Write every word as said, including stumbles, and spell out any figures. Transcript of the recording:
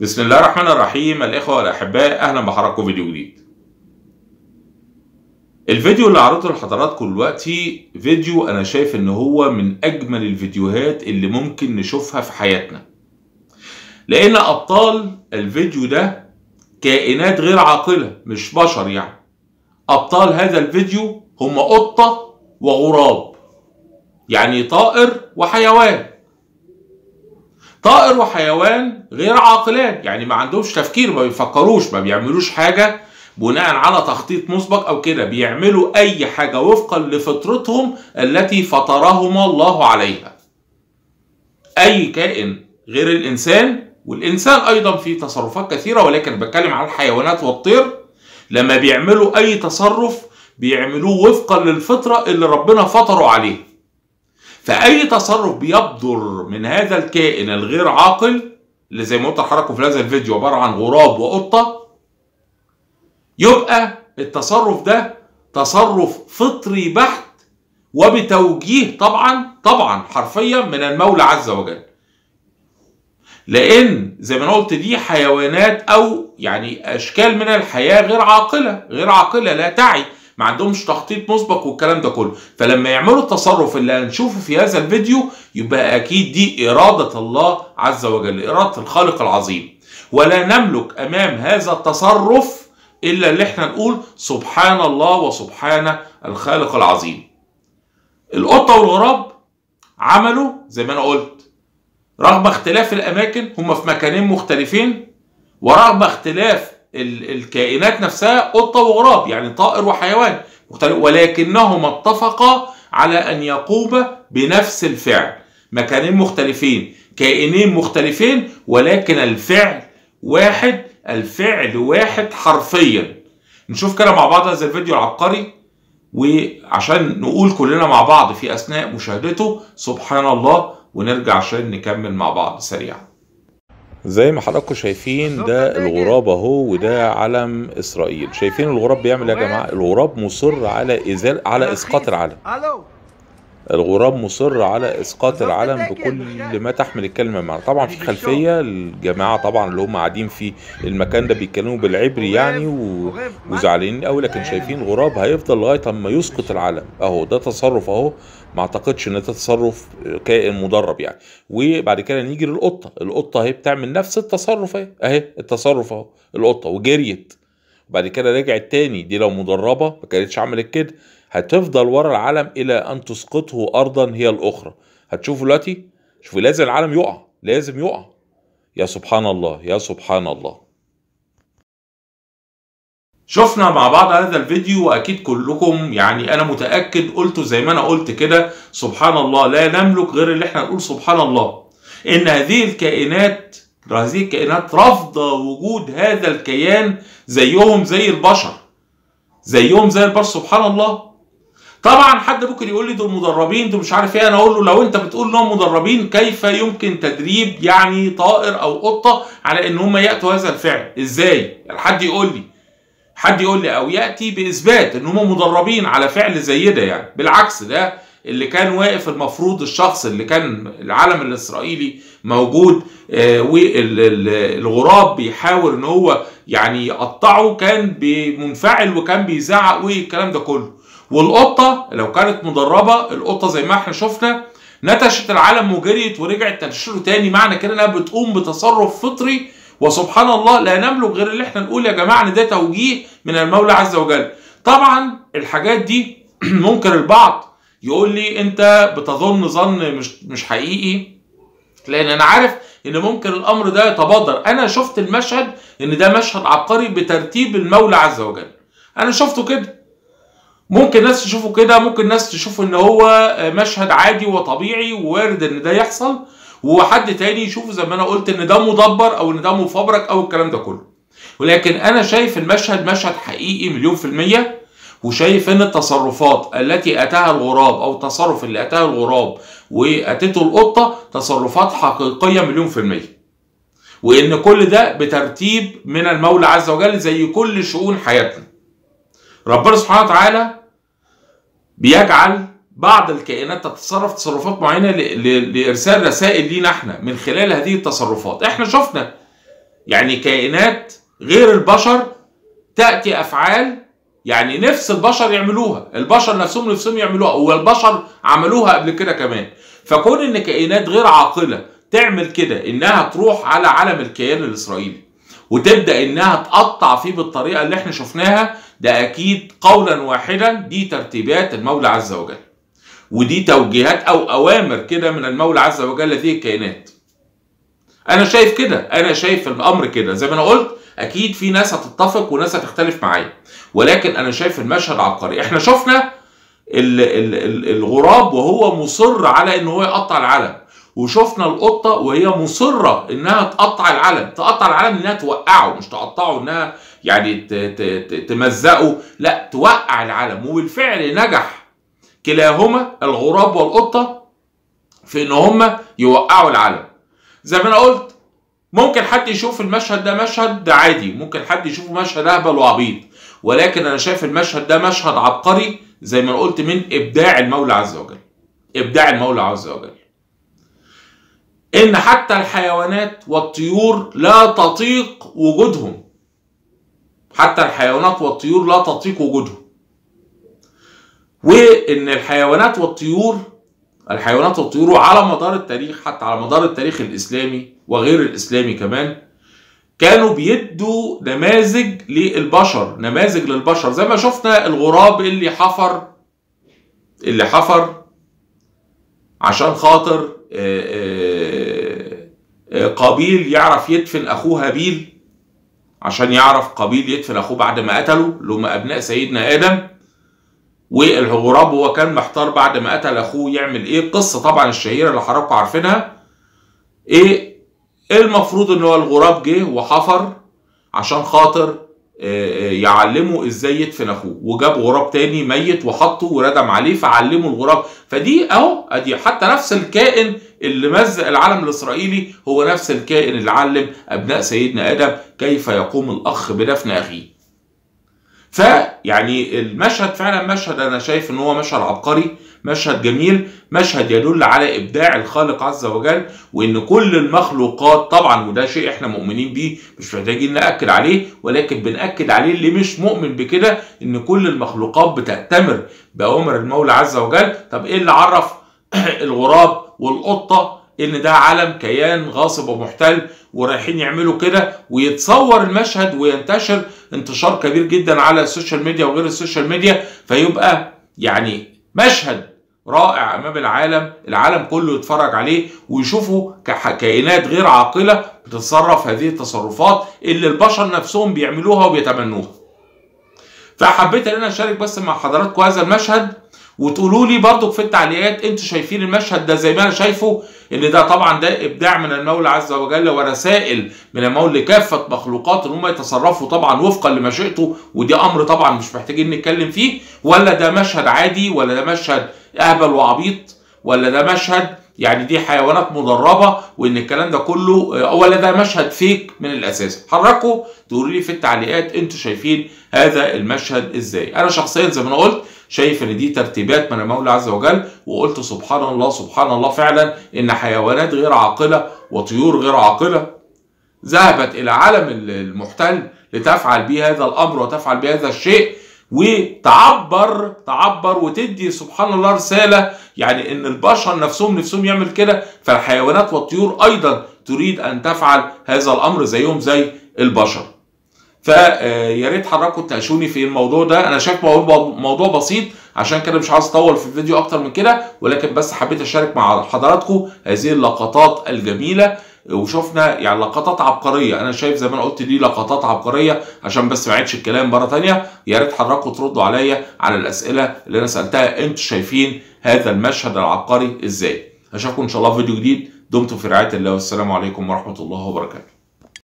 بسم الله الرحمن الرحيم. الإخوة والأحباء، أهلا بحضراتكم فيديو جديد. الفيديو اللي عرضته لحضراتكم دلوقتي فيديو أنا شايف إن هو من أجمل الفيديوهات اللي ممكن نشوفها في حياتنا، لأن أبطال الفيديو ده كائنات غير عاقلة، مش بشر. يعني أبطال هذا الفيديو هم قطة وغراب، يعني طائر وحيوان. طائر وحيوان غير عاقلان، يعني ما عندهمش تفكير، ما بيفكروش، ما بيعملوش حاجة بناء على تخطيط مسبق أو كده. بيعملوا أي حاجة وفقا لفطرتهم التي فطرهم الله عليها. أي كائن غير الإنسان، والإنسان أيضا فيه تصرفات كثيرة، ولكن بتكلم عن الحيوانات والطير، لما بيعملوا أي تصرف بيعملوه وفقا للفطرة اللي ربنا فطره عليه. فأي تصرف بيبدر من هذا الكائن الغير عاقل اللي زي ما قلت لحضراتكم في هذا الفيديو عبارة عن غراب وقطة، يبقى التصرف ده تصرف فطري بحت، وبتوجيه طبعا طبعا حرفيا من المولى عز وجل، لأن زي ما أنا قلت دي حيوانات أو يعني أشكال من الحياة غير عاقلة، غير عاقلة لا تعي، ما عندهمش تخطيط مسبق والكلام ده كله. فلما يعملوا التصرف اللي هنشوفه في هذا الفيديو يبقى اكيد دي اراده الله عز وجل، اراده الخالق العظيم، ولا نملك امام هذا التصرف الا اللي احنا نقول سبحان الله وسبحان الخالق العظيم. القطه والغراب عملوا زي ما انا قلت رغم اختلاف الاماكن، هم في مكانين مختلفين، ورغم اختلاف الكائنات نفسها قطة وغراب، يعني طائر وحيوان مختلف، ولكنهما اتفقا على أن يقوما بنفس الفعل. مكانين مختلفين، كائنين مختلفين، ولكن الفعل واحد، الفعل واحد حرفيا. نشوف كده مع بعض هذا الفيديو العبقري، وعشان نقول كلنا مع بعض في أثناء مشاهدته سبحان الله، ونرجع عشان نكمل مع بعض سريعا. زي ما حضراتكم شايفين ده الغراب اهو، وده علم اسرائيل. شايفين الغراب بيعمل يا جماعه؟ الغراب مصر على ازاله، على اسقاط العلم. الغراب مصر على اسقاط العلم بكل ما تحمل الكلمه معنى. طبعا في خلفيه الجماعه طبعا اللي هم قاعدين في المكان ده بيتكلموا بالعبري يعني، وزعلانين قوي، لكن شايفين الغراب هيفضل لغايه اما يسقط العلم اهو. ده تصرف اهو، ما اعتقدش ان ده تصرف كائن مدرب يعني. وبعد كده نيجي للقطه، القطه اهي بتعمل نفس التصرف اهي، اهي التصرف اهو القطه، وجريت وبعد كده رجعت تاني. دي لو مدربه ما كانتش عملت كده، هتفضل ورا العلم الى ان تسقطه ارضا هي الاخرى. هتشوفوا دلوقتي، شوفوا لازم العلم يقع، لازم يقع. يا سبحان الله، يا سبحان الله. شفنا مع بعض هذا الفيديو، واكيد كلكم يعني انا متاكد قلتوا زي ما انا قلت كده سبحان الله. لا نملك غير اللي احنا نقول سبحان الله. ان هذه الكائنات، هذه الكائنات رافضه وجود هذا الكيان، زيهم زي البشر، زيهم زي البشر سبحان الله. طبعا حد ممكن يقول لي دول مدربين، دول مش عارف ايه. انا اقول له لو انت بتقول انهم مدربين، كيف يمكن تدريب يعني طائر او قطه على ان هم ياتوا هذا الفعل؟ ازاي؟ حد يقول لي، حد يقول لي او ياتي باثبات ان هم مدربين على فعل زي ده يعني. بالعكس ده اللي كان واقف، المفروض الشخص اللي كان العلم الاسرائيلي موجود آه والغراب بيحاول ان هو يعني يقطعه، كان منفعل وكان بيزعق والكلام ده كله. والقطه لو كانت مدربه، القطه زي ما احنا شفنا نتشت العلم وجريت ورجعت تنشره تاني، معنى كده انها بتقوم بتصرف فطري. وسبحان الله لا نملك غير اللي احنا نقول يا جماعه ان ده توجيه من المولى عز وجل. طبعا الحاجات دي ممكن البعض يقول لي انت بتظن ظن مش مش حقيقي، لان انا عارف ان ممكن الامر ده يتبادر. انا شفت المشهد ان ده مشهد عبقري بترتيب المولى عز وجل، انا شفته كده. ممكن ناس تشوفه كده، ممكن ناس تشوف ان هو مشهد عادي وطبيعي ووارد ان ده يحصل، وحد تاني يشوفه زي ما انا قلت ان ده مدبر او ان ده مفبرك او الكلام ده كله. ولكن انا شايف المشهد مشهد حقيقي مليون في المية، وشايف ان التصرفات التي اتاها الغراب او التصرف اللي اتاه الغراب واتته القطة تصرفات حقيقية مليون في المية، وان كل ده بترتيب من المولى عز وجل زي كل شؤون حياتنا. ربنا سبحانه وتعالى بيجعل بعض الكائنات تتصرف تصرفات معينه لارسال رسائل لينا احنا من خلال هذه التصرفات. احنا شفنا يعني كائنات غير البشر تأتي أفعال يعني نفس البشر يعملوها، البشر نفسهم نفسهم يعملوها، والبشر عملوها قبل كده كمان. فكون ان كائنات غير عاقلة تعمل كده، انها تروح على علم الكيان الاسرائيلي وتبدأ انها تقطع فيه بالطريقة اللي احنا شفناها، ده اكيد قولا واحدا دي ترتيبات المولى عز وجل، ودي توجيهات او اوامر كده من المولى عز وجل لهذه الكائنات. انا شايف كده، انا شايف الامر كده زي ما انا قلت. اكيد في ناس هتتفق وناس هتختلف معايا، ولكن انا شايف المشهد عبقري. احنا شفنا ال ال ال الغراب وهو مصر على ان هو يقطع العلم، وشفنا القطه وهي مصره انها تقطع العلم، تقطع العلم انها توقعه، مش تقطعه انها يعني تمزقه، لا توقع العلم. وبالفعل نجح كلاهما الغراب والقطه في ان هما يوقعوا العلم. زي ما انا قلت ممكن حد يشوف المشهد ده مشهد عادي، ممكن حد يشوفه مشهد اهبل وعبيط، ولكن انا شايف المشهد ده مشهد عبقري زي ما قلت من ابداع المولى عز وجل. ابداع المولى عز وجل ان حتى الحيوانات والطيور لا تطيق وجودهم، حتى الحيوانات والطيور لا تطيق وجودهم، وان الحيوانات والطيور الحيوانات والطيور على مدار التاريخ، حتى على مدار التاريخ الاسلامي وغير الاسلامي كمان، كانوا بيدوا نماذج للبشر، نماذج للبشر زي ما شفنا الغراب اللي حفر اللي حفر عشان خاطر قابيل يعرف يدفن اخوه هابيل، عشان يعرف قابيل يدفن اخوه بعد ما قتله، اللي هم ابناء سيدنا ادم. والغراب هو كان محتار بعد ما قتل اخوه يعمل ايه، القصه طبعا الشهيره اللي حضراتكم عارفينها. ايه المفروض ان هو الغراب جه وحفر عشان خاطر يعلمه ازاي يدفن اخوه، وجاب غراب تاني ميت وحطه وردم عليه فعلمه الغراب. فدي اهو ادي حتى نفس الكائن اللي مزق العلم الاسرائيلي هو نفس الكائن اللي علم ابناء سيدنا ادم كيف يقوم الاخ بدفن اخيه. فيعني المشهد فعلا مشهد انا شايف ان هو مشهد عبقري، مشهد جميل، مشهد يدل على ابداع الخالق عز وجل، وان كل المخلوقات طبعا، وده شيء احنا مؤمنين بيه مش محتاجين ناكد عليه، ولكن بناكد عليه اللي مش مؤمن بكده، ان كل المخلوقات بتأتمر باوامر المولى عز وجل. طب ايه اللي عرف الغراب والقطه ان ده علم كيان غاصب ومحتل ورايحين يعملوا كده؟ ويتصور المشهد وينتشر انتشار كبير جدا على السوشيال ميديا وغير السوشيال ميديا، فيبقى يعني مشهد رائع امام العالم، العالم كله يتفرج عليه ويشوفوا كائنات غير عاقله بتتصرف هذه التصرفات اللي البشر نفسهم بيعملوها وبيتمنوها. فحبيت ان انا اشارك بس مع حضراتكم هذا المشهد، وتقولوا لي برضك في التعليقات انتوا شايفين المشهد ده زي ما انا شايفه، ان ده طبعا ده ابداع من المولى عز وجل ورسائل من المولى لكافه مخلوقات ان هم يتصرفوا طبعا وفقا لمشيئته، ودي امر طبعا مش محتاجين نتكلم فيه، ولا ده مشهد عادي، ولا ده مشهد اهبل وعبيط، ولا ده مشهد يعني دي حيوانات مدربه وان الكلام ده كله، ولا ده مشهد فيك من الاساس. حركوا تقولوا لي في التعليقات انتوا شايفين هذا المشهد ازاي. انا شخصيا زي ما انا قلت شايف ان دي ترتيبات من المولى عز وجل، وقلت سبحان الله سبحان الله فعلا ان حيوانات غير عاقله وطيور غير عاقله ذهبت الى عالم المحتل لتفعل به هذا الامر وتفعل به هذا الشيء، وتعبر تعبر وتدي سبحان الله رساله، يعني ان البشر نفسهم نفسهم يعمل كده، فالحيوانات والطيور ايضا تريد ان تفعل هذا الامر زيهم زي البشر. فيا ريت حضراتكم تناقشوني في الموضوع ده، انا شايف موضوع بسيط عشان كده مش عايز اطول في الفيديو اكتر من كده، ولكن بس حبيت اشارك مع حضراتكم هذه اللقطات الجميله، وشفنا يعني لقطات عبقريه، انا شايف زي ما انا قلت دي لقطات عبقريه عشان بس ما اعيدش الكلام مره ثانيه. يا ريت حضراتكم تردوا عليا على الاسئله اللي انا سالتها، انتوا شايفين هذا المشهد العبقري ازاي؟ اشوفكم ان شاء الله في فيديو جديد، دمتم في رعايه الله، والسلام عليكم ورحمه الله وبركاته.